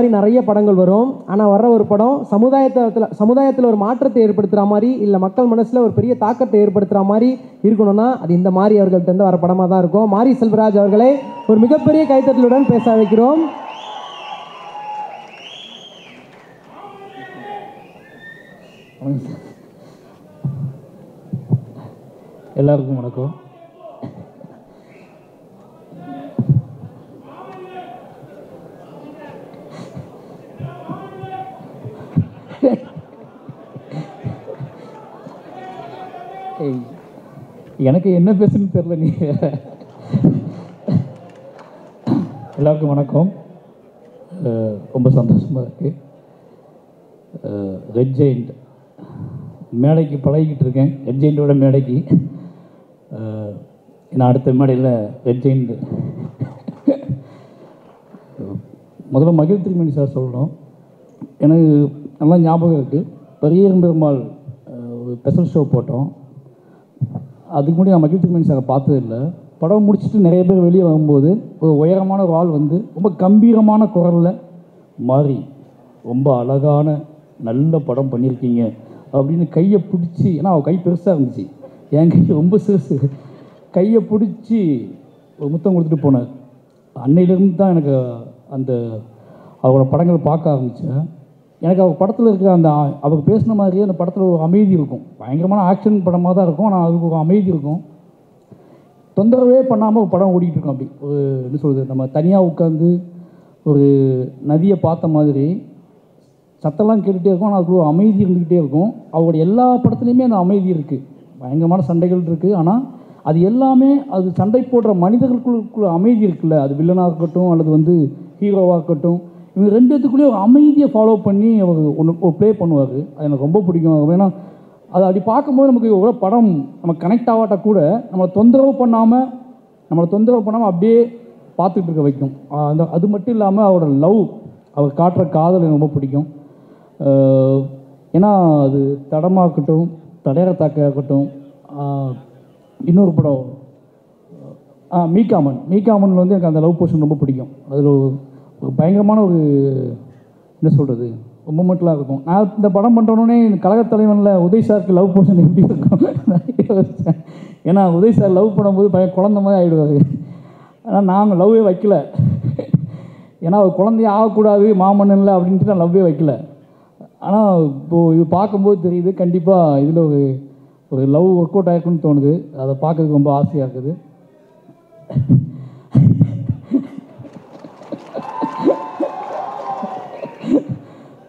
மாதிரி நிறைய படங்கள் வரும். ஆனால் வர்ற ஒரு படம் சமுதாயத்தில் ஒரு மாற்றத்தை ஏற்படுத்துகிற மாதிரி இல்லை மக்கள் மனசில் ஒரு பெரிய தாக்கத்தை ஏற்படுத்துகிற மாதிரி இருக்கணும்னா அது இந்த மாதிரி அவர்கள்ட்டேருந்து வர படமாக தான் இருக்கும். மாரி செல்வராஜ் அவர்களை ஒரு மிகப்பெரிய கைத்தட்டலுடன் பேச வைக்கிறோம். எல்லாருக்கும் வணக்கம். எனக்கு என்ன பேசணும்னு தெரியல. எல்லாருக்கும் வணக்கம். ரொம்ப சந்தோஷமாக இருக்குது. ரெட் ஜெயண்ட் மேடைக்கு பழகிக்கிட்டு இருக்கேன். ரெட் ஜெயண்டோட மேடைக்கு நான் அடுத்த மேடையில் ரெட் ஜெயண்ட். முதல்ல மகிழ் திருமணி சார் சொல்லணும். எனக்கு நல்லா ஞாபகம் இருக்குது. பெரியரும் பெருமாள் ஒரு ஸ்பெஷல் ஷோ போட்டோம். அதுக்கு முன்னாடி நான் மகிழ் திருமணி சாரை பார்த்ததில்லை. படம் முடிச்சுட்டு நிறைய பேர் வெளியே வரும்போது ஒரு உயரமான ஒரு ஆள் வந்து ரொம்ப கம்பீரமான குரலில் மாறி ரொம்ப அழகான நல்ல படம் பண்ணியிருக்கீங்க அப்படின்னு கையை பிடிச்சி, ஏன்னா அவள் கை பெருசாக இருந்துச்சு, என் கை ரொம்ப சிறுசு, கையை பிடிச்சி ஒரு முத்தம் கொடுத்துட்டு போனார். அன்னையிலேருந்து தான் எனக்கு அந்த அவரோட படங்கள் பார்க்க ஆரம்பித்தேன். எனக்கு அவர் படத்தில் இருக்கிற அந்த அவர் பேசின மாதிரியே அந்த படத்தில் ஒரு அமைதி இருக்கும். பயங்கரமான ஆக்ஷன் படமாக தான் இருக்கும், ஆனால் அதுக்கு ஒரு அமைதி இருக்கும். தொந்தரவே பண்ணாமல் ஒரு படம் ஓடிக்கிட்டு இருக்கோம். அப்படி ஒரு என்ன சொல்கிறது, நம்ம தனியாக உட்காந்து ஒரு நதியை பார்த்த மாதிரி சத்தெல்லாம் கேட்டுகிட்டே இருக்கும், ஆனால் அதுக்கு ஒரு அமைதி இருந்துக்கிட்டே இருக்கும். அவருடைய எல்லா படத்துலையுமே அந்த அமைதி இருக்குது. பயங்கரமான சண்டைகள் இருக்குது, ஆனால் அது எல்லாமே அது சண்டை போடுற மனிதர்களுக்குள்ள அமைதி இருக்குல்ல, அது வில்லனாக இருக்கட்டும் அல்லது வந்து ஹீரோவாக இருக்கட்டும், இவங்க ரெண்டு இடத்துக்குள்ளேயே ஒரு அமைதியை ஃபாலோ பண்ணி அவங்க ஒன்று ப்ளே பண்ணுவார். அது எனக்கு ரொம்ப பிடிக்கும். ஏன்னா அது அப்படி பார்க்கும்போது நமக்கு எவ்வளோ படம் நம்ம கனெக்ட் ஆகாட்டா கூட நம்மளை தொந்தரவு பண்ணாமல் அப்படியே பார்த்துக்கிட்டு இருக்க வைக்கும். அந்த அது மட்டும் இல்லாமல் அவரோட லவ், அவர் காட்டுற காதல் எனக்கு ரொம்ப பிடிக்கும். ஏன்னா அது தடமாக இருக்கட்டும், தடையற தாக்க இருக்கட்டும். இன்னொரு படம் மீகாமன் வந்து எனக்கு அந்த லவ் போர்ஷன் ரொம்ப பிடிக்கும். அதில் ஒரு பயங்கரமான ஒரு என்ன சொல்கிறது மொமெண்ட்லாம் இருக்கும். நான் இந்த படம் பண்ணுறோன்னே கழகத்தலைவனில் உதய் சாருக்கு லவ் போர்ஷன் எப்படி இருக்கும், ஏன்னா உதய் சார் லவ் பண்ணும்போது குழந்தை மாதிரி ஆகிடுவார். ஆனால் நாங்கள் லவ்வே வைக்கல, ஏன்னா அவர் குழந்தைய ஆகக்கூடாது மாமன் இல்லை அப்படின்ட்டு நான் லவ்வே வைக்கல. ஆனால் இப்போது இது பார்க்கும்போது தெரியுது, கண்டிப்பாக இதில் ஒரு லவ் ஒர்க் அவுட் ஆகிருக்குன்னு தோணுது. அதை பார்க்குறதுக்கு ரொம்ப ஆசையாக இருக்குது.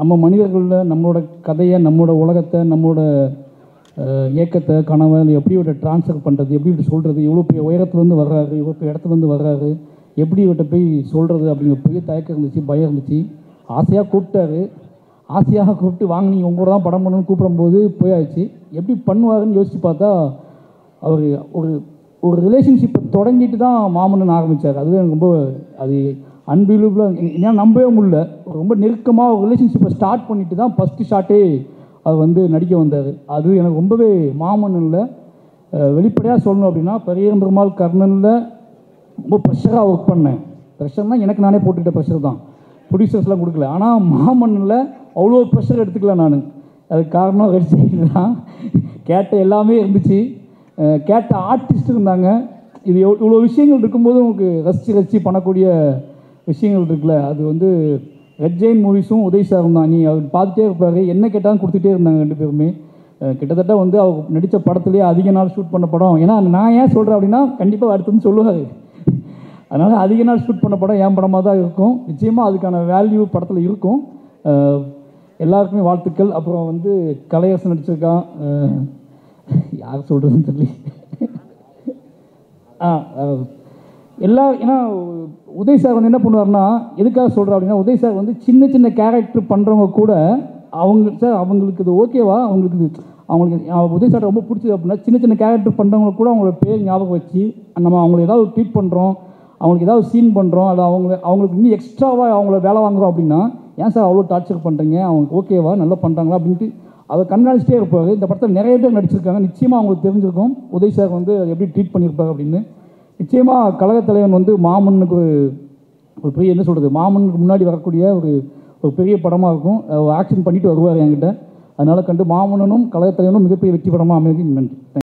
நம்ம மனிதர்களில் நம்மளோட கதையை, நம்மளோட உலகத்தை, நம்மளோட இயக்கத்தை, கனவை எப்படி இவட்ட ட்ரான்ஸ்ஃபர் பண்ணுறது, எப்படி இவட்ட சொல்கிறது, இவ்வளோ பெரிய உயரத்துலேருந்து வர்றாரு, இவ்வளோ பெரிய இடத்துலேருந்து வர்றாரு, எப்படி இவட்ட போய் சொல்கிறது அப்படிங்கிற பெரிய தயக்கம் இருந்துச்சு, பயம் இருந்துச்சு. ஆசையாக கூப்பிட்டு வாங்க நீங்கள் உங்களோட தான் படம் பண்ணணும்னு கூப்பிடும்போது போயாச்சு. எப்படி பண்ணுவாருன்னு யோசித்து பார்த்தா அவர் ஒரு ரிலேஷன்ஷிப்பை தொடங்கிட்டு தான் மாமன்னு ஆரம்பித்தார். அதுவே எனக்கு ரொம்ப அது அன்பிலீவபிளாக, ஏன்னா நம்பவே முடியல. ரொம்ப நெருக்கமாக ஒரு ரிலேஷன்ஷிப்பை ஸ்டார்ட் பண்ணிட்டு தான் ஃபஸ்ட்டு ஷார்ட்டே அவர் வந்து நடிக்க வந்தார். அது எனக்கு ரொம்பவே மாமன்னில் வெளிப்படையாக சொல்லணும் அப்படின்னா பெரியம்பெருமாள் கர்ணனில் ரொம்ப ப்ரெஷராக ஒர்க் பண்ணேன். ப்ரெஷர்னால் எனக்கு நானே போட்டுக்கிட்ட ப்ரெஷர் தான், ப்ரொடியூசர்ஸ்லாம் கொடுக்கல. ஆனால் மாமன்னில் அவ்வளோ ப்ரெஷர் எடுத்துக்கலாம் நான். அதுக்கு காரணம் ரெட் தான். கேட்ட எல்லாமே இருந்துச்சு, கேட்ட ஆர்டிஸ்ட் இருந்தாங்க. இது இவ்வளோ விஷயங்கள் இருக்கும்போது உங்களுக்கு ரசித்து பண்ணக்கூடிய விஷயங்கள் இருக்குல்ல, அது வந்து ரெட் ஜெயின் மூவிஸும் உதய் சாரும் தான். நீ அவர் பார்த்துட்டே இருப்பாரு, என்ன கேட்டாலும் கொடுத்துட்டே இருந்தாங்க ரெண்டு பேருமே. கிட்டத்தட்ட வந்து அவர் நடித்த படத்துலேயே அதிக நாள் ஷூட் பண்ண படம். ஏன்னா நான் ஏன் சொல்கிறேன் அப்படின்னா கண்டிப்பாக அடுத்ததுன்னு சொல்லுவார். அதனால் அதிக நாள் ஷூட் பண்ண படம் என் படமாக தான் இருக்கும். நிச்சயமாக அதுக்கான வேல்யூ படத்தில் இருக்கும். எல்லாருக்குமே வாழ்த்துக்கள். அப்புறம் வந்து கலையரசன் நடிச்சிருக்கான், யார் சொல்கிறதுன்னு தெரியல. ஏன்னா உதய் சார் வந்து என்ன பண்ணுவார்னா, எதுக்காக சொல்கிறேன் அப்படின்னா, உதய் சார் வந்து சின்ன கேரக்டர் பண்ணுறவங்க கூட அவங்களுக்கு அவங்களுக்கு இது ஓகேவா, அவங்களுக்கு இது அவங்களுக்கு அவங்க உதய சார் ரொம்ப பிடிச்சது அப்படின்னா சின்ன சின்ன கேரக்டர் பண்ணுறவங்களுக்கு கூட அவங்களோட பேர் ஞாபகம் வச்சு நம்ம அவங்களுக்கு ஏதாவது ட்வீட் பண்ணுறோம், அவங்களுக்கு ஏதாவது சீன் பண்ணுறோம், அது அவங்களுக்கு இன்னும் எக்ஸ்ட்ராவாக அவங்கள வேலை வாங்குறோம் அப்படின்னா ஏன் சார் அவ்வளோ டார்ச்சர் பண்ணுறீங்க, அவங்களுக்கு ஓகேவா நல்லா பண்ணுறாங்களா அப்படின்ட்டு அதை கண்காணிச்சிட்டே இருப்பார். இந்த படத்தில் நிறைய பேர் நடிச்சிருக்காங்க, நிச்சயமாக அவங்களுக்கு தெரிஞ்சிருக்கும் உதய சார் வந்து எப்படி ட்ரீட் பண்ணியிருப்பாங்க அப்படின்னு. நிச்சயமாக கழகத் தலைவன் வந்து மாமனுக்கு ஒரு பெரிய என்ன சொல்கிறது மாமனுக்கு முன்னாடி வரக்கூடிய ஒரு ஒரு பெரிய படமாக இருக்கும், ஆக்ஷன் பண்ணிட்டு வருவார் என்கிட்ட. அதனால் கண்டு மாமன்னனும் கழகத் தலைவனும் மிகப்பெரிய வெற்றி படமாக அமைக்கு. நன்றி.